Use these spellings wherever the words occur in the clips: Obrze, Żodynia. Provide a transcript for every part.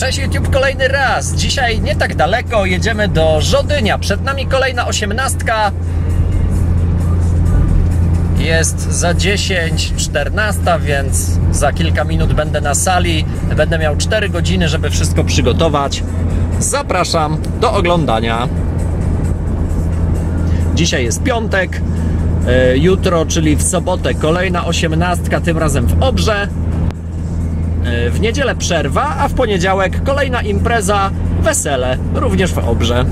Cześć YouTube, kolejny raz. Dzisiaj nie tak daleko, jedziemy do Żodynia. Przed nami kolejna 18. Jest za 10, 14, więc za kilka minut będę na sali. Będę miał 4 godziny, żeby wszystko przygotować. Zapraszam do oglądania. Dzisiaj jest piątek. Jutro, czyli w sobotę, kolejna 18, tym razem w Obrze. W niedzielę przerwa, a w poniedziałek kolejna impreza, wesele, również w Obrze.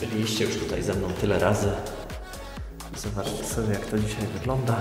Byliście już tutaj ze mną tyle razy. Zobaczcie sobie, jak to dzisiaj wygląda.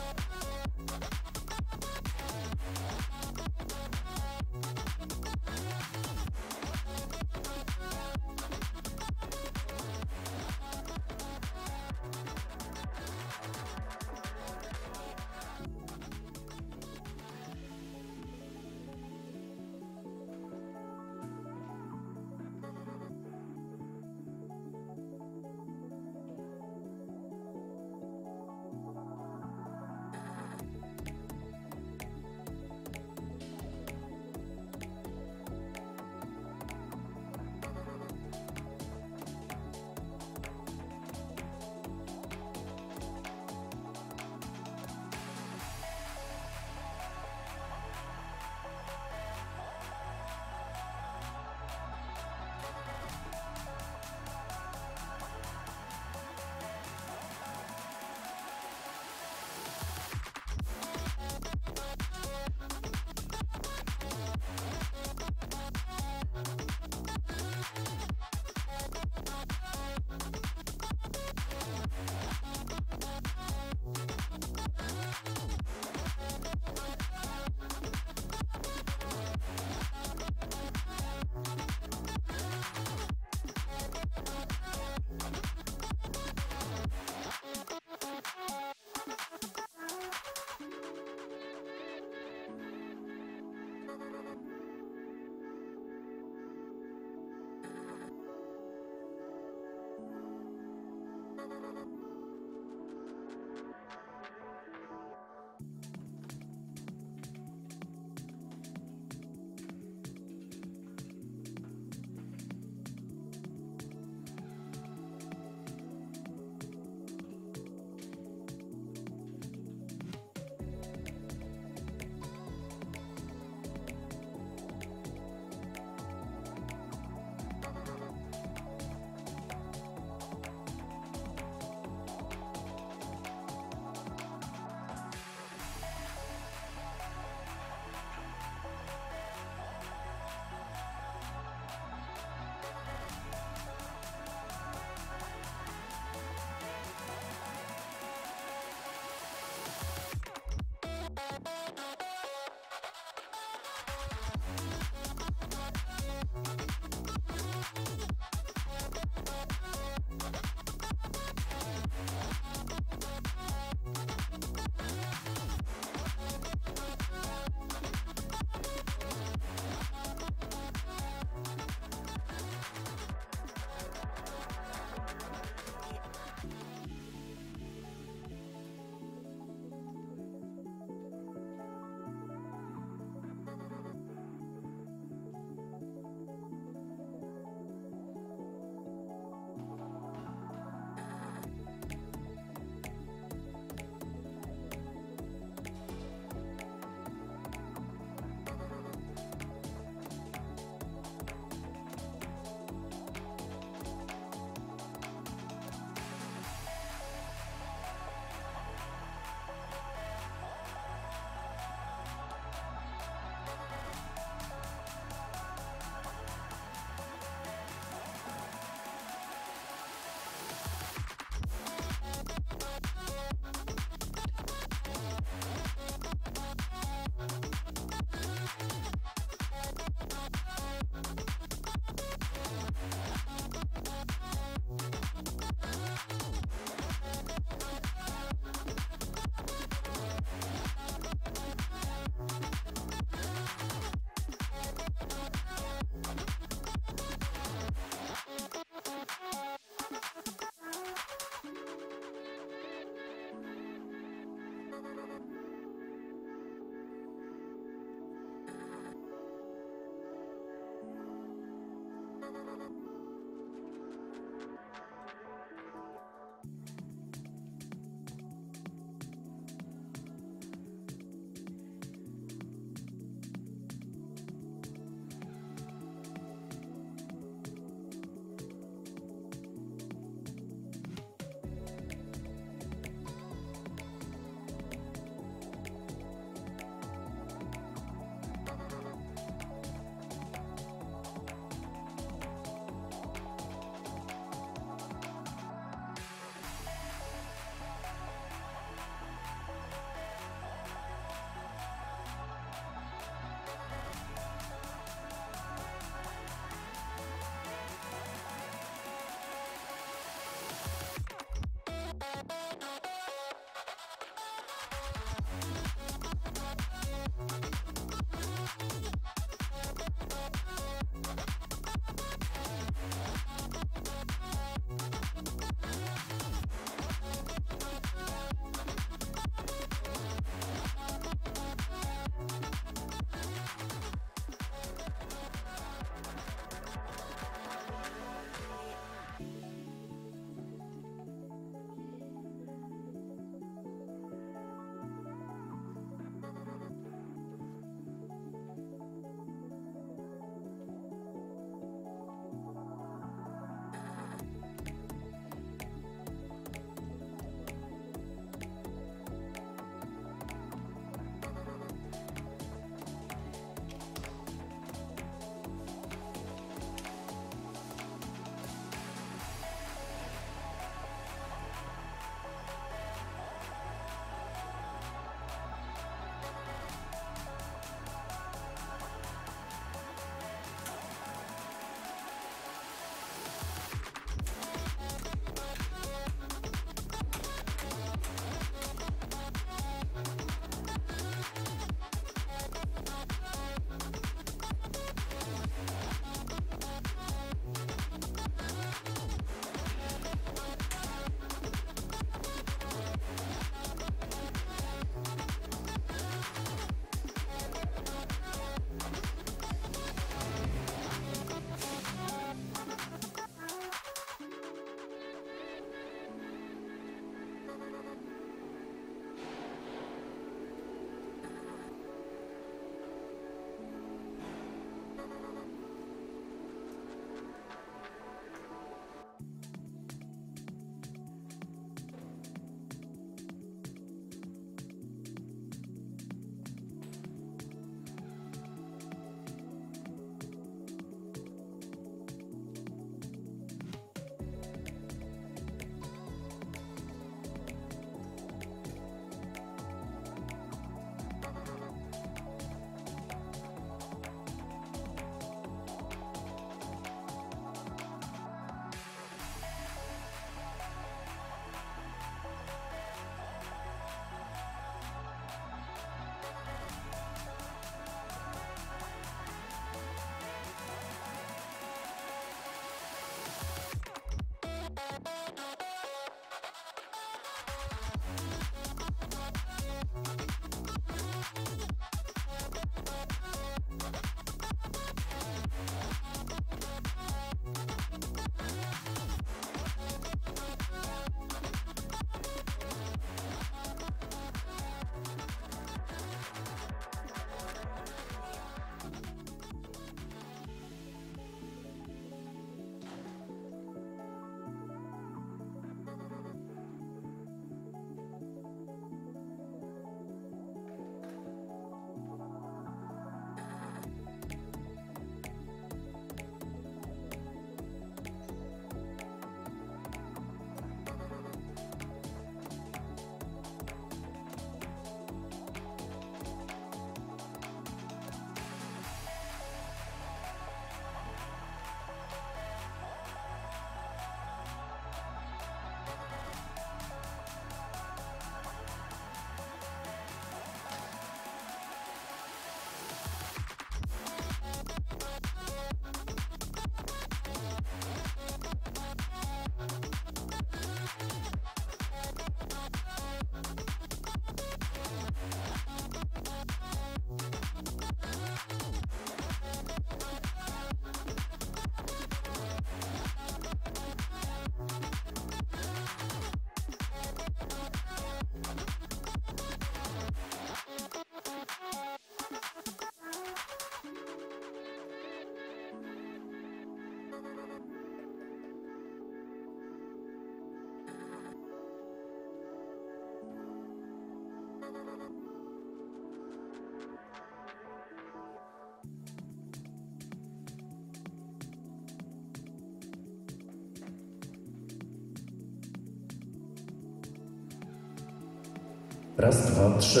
Raz, dwa, trzy.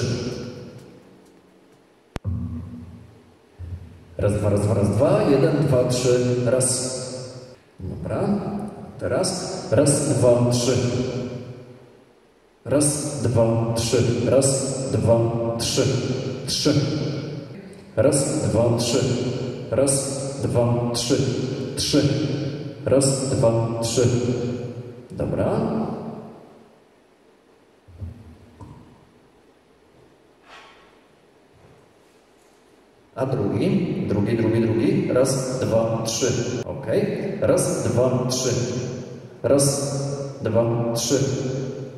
Raz, dwa, jeden, dwa, trzy, raz. Dobra. Teraz. Raz, dwa, trzy. Raz, dwa, trzy. Raz, dwa, trzy. Trzy. Raz, dwa, trzy. Raz, dwa, trzy. Trzy. Raz, dwa, trzy. Dobra. A drugi. Raz, dwa, trzy. Ok. Raz, dwa, trzy. Raz, dwa, trzy.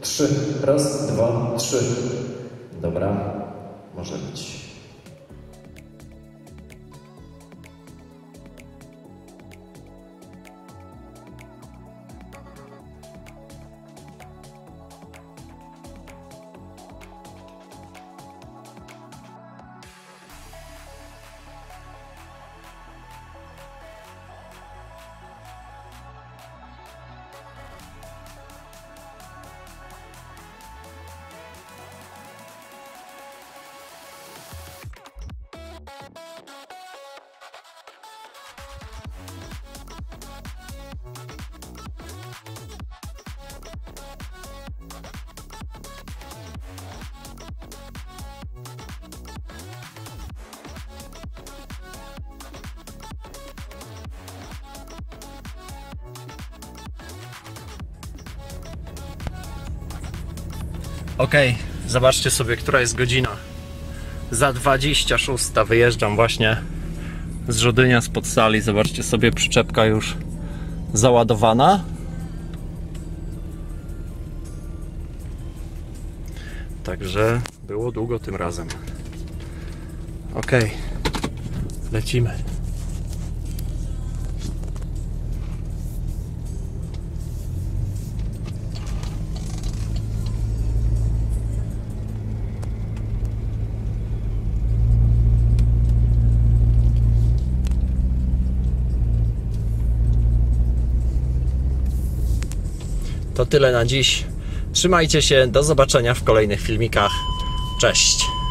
Trzy. Raz, dwa, trzy. Dobra. Może być. Ok, zobaczcie sobie, która jest godzina. Za 26 wyjeżdżam właśnie z Żodynia, spod sali. Zobaczcie sobie, przyczepka już załadowana. Także było długo tym razem. Ok, lecimy. To tyle na dziś. Trzymajcie się, do zobaczenia w kolejnych filmikach. Cześć!